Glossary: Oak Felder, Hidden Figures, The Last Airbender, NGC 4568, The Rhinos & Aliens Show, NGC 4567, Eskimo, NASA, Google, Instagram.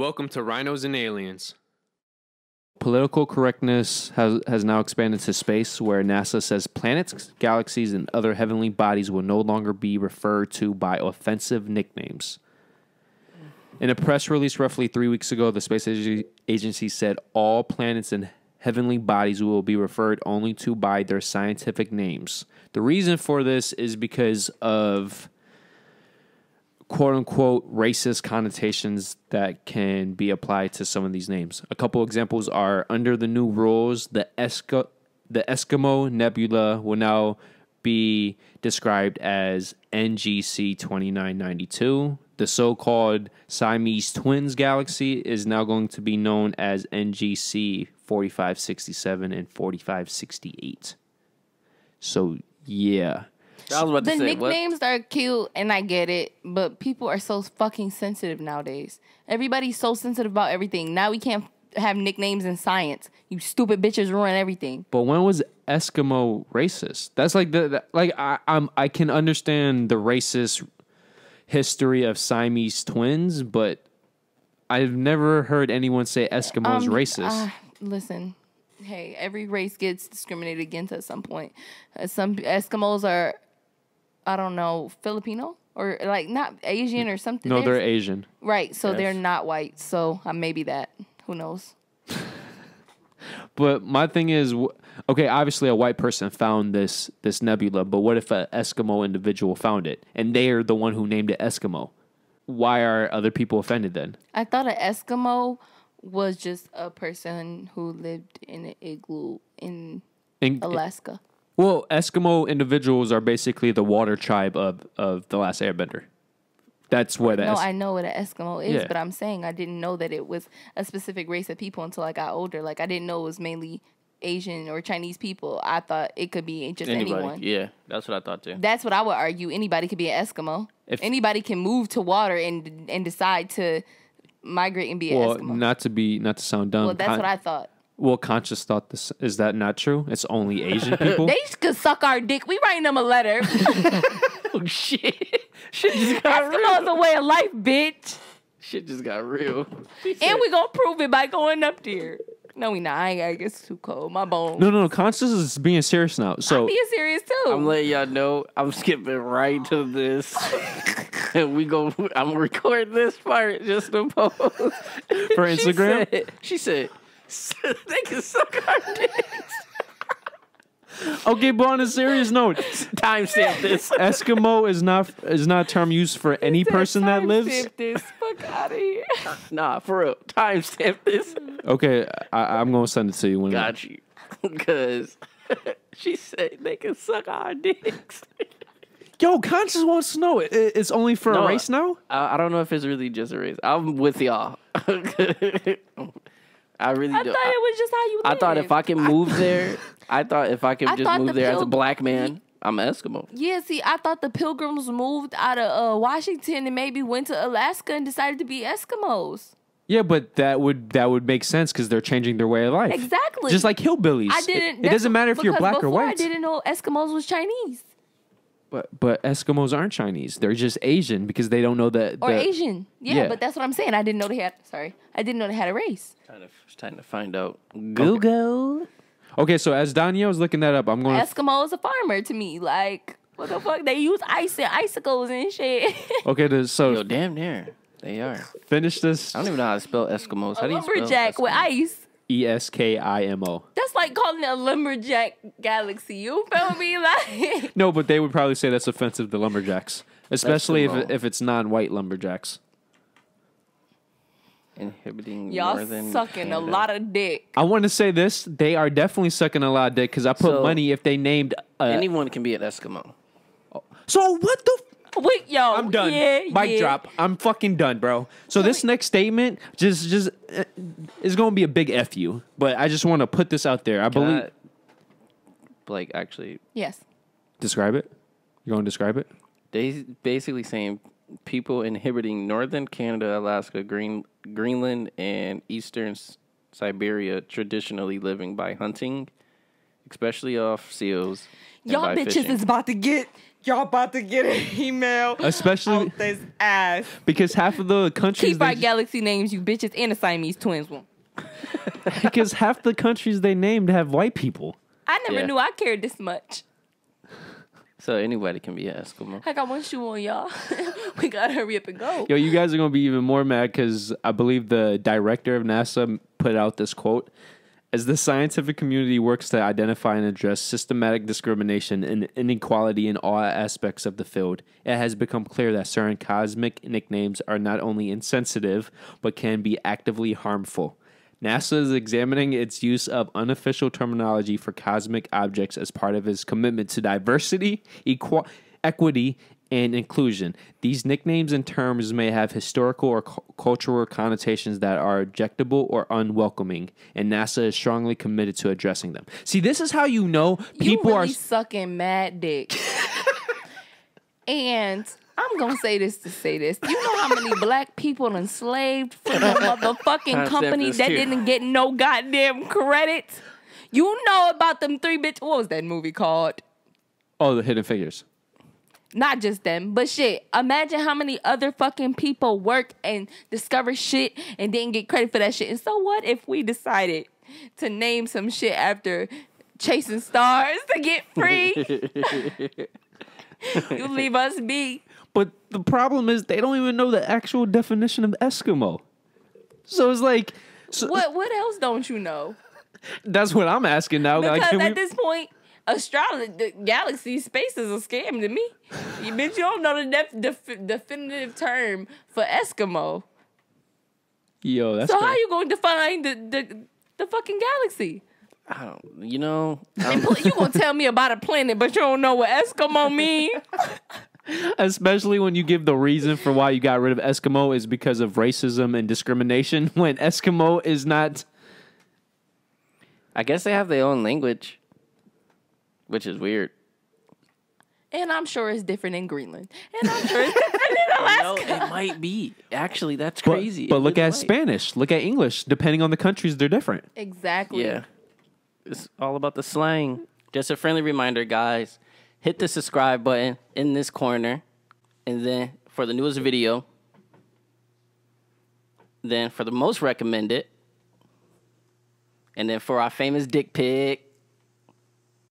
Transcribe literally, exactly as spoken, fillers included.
Welcome to Rhinos and Aliens. Political correctness has, has now expanded to space, where NASA says planets, galaxies, and other heavenly bodies will no longer be referred to by offensive nicknames. In a press release roughly three weeks ago, the space agency said all planets and heavenly bodies will be referred only to by their scientific names. The reason for this is because of quote-unquote racist connotations that can be applied to some of these names. A couple examples are, under the new rules, the Esk- the Eskimo Nebula will now be described as N G C twenty-nine ninety-two. The so-called Siamese Twins Galaxy is now going to be known as N G C forty-five sixty-seven and forty-five sixty-eight. So, yeah. I was about to say, nicknames what? Are cute, and I get it, but people are so fucking sensitive nowadays. Everybody's so sensitive about everything. Now we can't have nicknames in science. You stupid bitches ruin everything. But when was Eskimo racist? That's like the, the like I I'm, I can understand the racist history of Siamese twins, but I've never heard anyone say Eskimo's um, racist. Uh, listen, hey, every race gets discriminated against at some point. Uh, some Eskimos are, I don't know, Filipino or like not Asian or something. No, they're, they're Asian. Right, so yes. They're not white. So uh, maybe that. Who knows? But my thing is, okay, obviously a white person found this this nebula, but what if an Eskimo individual found it and they are the one who named it Eskimo? Why are other people offended then? I thought an Eskimo was just a person who lived in an igloo in, in Alaska. In, well, Eskimo individuals are basically the water tribe of, of The Last Airbender. That's what No, es I know what an Eskimo is, yeah. But I'm saying I didn't know that it was a specific race of people until I got older. Like, I didn't know it was mainly Asian or Chinese people. I thought it could be just anybody. Anyone. Yeah, that's what I thought too. That's what I would argue. Anybody could be an Eskimo. If anybody can move to water and and decide to migrate and be well, an Eskimo. Well, not to be not to sound dumb. Well, that's Con what I thought. Well, conscious thought this is that not true? It's only Asian people. They could suck our dick. We writing them a letter. Oh shit. Shit just got Eskimo's real. Eskimo's a way of life, bitch. Shit just got real. And we gonna prove it by going up there. No, we not. I ain't gotta get too cold. My bones. No, no, no. Constance is being serious now. So I'm being serious too. I'm letting y'all know I'm skipping right to this. And we go, I'm gonna record this part just to post. For Instagram? She said, she said they can suck our dicks. Okay, but on a serious note, timestamp this. Eskimo is not is not a term used for any person that lives. This. Fuck out of here. Nah, for real. Timestamp this. Okay, I, I'm gonna send it to you when. Got you. Because she said they can suck our dicks. Yo, Conscious wants to know it. It's only for no, a race now. I, I don't know if it's really just a race. I'm with y'all. I really. I don't. thought it was just how you. I live. thought if I can move there. I thought if I could I just move the there as a black man, I'm an Eskimo. Yeah, see, I thought the Pilgrims moved out of uh, Washington and maybe went to Alaska and decided to be Eskimos. Yeah, but that would that would make sense because they're changing their way of life. Exactly. Just like hillbillies. I didn't. It, it doesn't matter if you're black or white. I didn't know Eskimos was Chinese. But but Eskimos aren't Chinese. They're just Asian because they don't know that. Or Asian. Yeah, yeah, but that's what I'm saying. I didn't know they had. Sorry, I didn't know they had a race. Trying to trying to find out. Google. Okay. Okay, so as Danielle was looking that up, I'm going. Eskimo is a farmer to me. Like, what the fuck? They use ice and icicles and shit. Okay, so yo, damn near they are. Finish this. I don't even know how to spell Eskimos. How do you spell lumberjack with ice? E S K I M O. That's like calling it a lumberjack galaxy. You feel me? Like no, but they would probably say that's offensive to lumberjacks, especially if if it's non-white lumberjacks. Inhibiting y'all sucking Canada. A lot of dick. I want to say this. They are definitely sucking a lot of dick because I put so, money if they named... Uh, anyone can be an Eskimo. Oh. So what the... F Wait, yo. I'm done. Yeah, Mic yeah. drop. I'm fucking done, bro. So wait, this next statement just just uh, is going to be a big F you. But I just want to put this out there. I can believe... I, Blake, actually... Yes. Describe it? You going to describe it? They basically saying... people inhabiting northern Canada, Alaska, Green, Greenland, and eastern Siberia traditionally living by hunting, especially off seals. Y'all bitches fishing. Is about to get y'all about to get an email, especially out this ass, because half of the countries keep our galaxy names, you bitches, and the Siamese twins one. Because half the countries they named have white people. I never yeah. knew I cared this much. So anybody can be an Eskimo. I got one shoe on, y'all. We gotta hurry up and go. Yo, you guys are gonna be even more mad because I believe the director of NASA put out this quote: as the scientific community works to identify and address systematic discrimination and inequality in all aspects of the field, it has become clear that certain cosmic nicknames are not only insensitive, but can be actively harmful. NASA is examining its use of unofficial terminology for cosmic objects as part of its commitment to diversity, equi equity, and inclusion. These nicknames and terms may have historical or cu cultural connotations that are objectionable or unwelcoming, and NASA is strongly committed to addressing them. See, this is how you know people you really are sucking mad dick. And I'm going to say this to say this. You know how many black people enslaved for the motherfucking company that too. didn't get no goddamn credit? You know about them three bitch. What was that movie called? Oh, The Hidden Figures. Not just them, but shit. Imagine how many other fucking people work and discover shit and didn't get credit for that shit. And so what if we decided to name some shit after chasing stars to get free? You leave us be. But the problem is they don't even know the actual definition of Eskimo. So it's like... So what What else don't you know? That's what I'm asking now. Because like, at we... this point, astrology, the galaxy, space is a scam to me. You bitch, you don't know the def def definitive term for Eskimo. Yo, that's So great. How you going to define the, the, the fucking galaxy? I don't, you know. I'm you gonna tell me about a planet, but you don't know what Eskimo mean. Especially when you give the reason for why you got rid of Eskimo is because of racism and discrimination. When Eskimo is not, I guess they have their own language, which is weird. And I'm sure it's different in Greenland. And I'm sure it's different in Alaska. No, it might be. Actually, that's but, crazy. But it look at might. Spanish. Look at English. Depending on the countries, they're different. Exactly. Yeah. It's all about the slang. Just a friendly reminder, guys. Hit the subscribe button in this corner. And then for the newest video. Then for the most recommended. And then for our famous dick pic.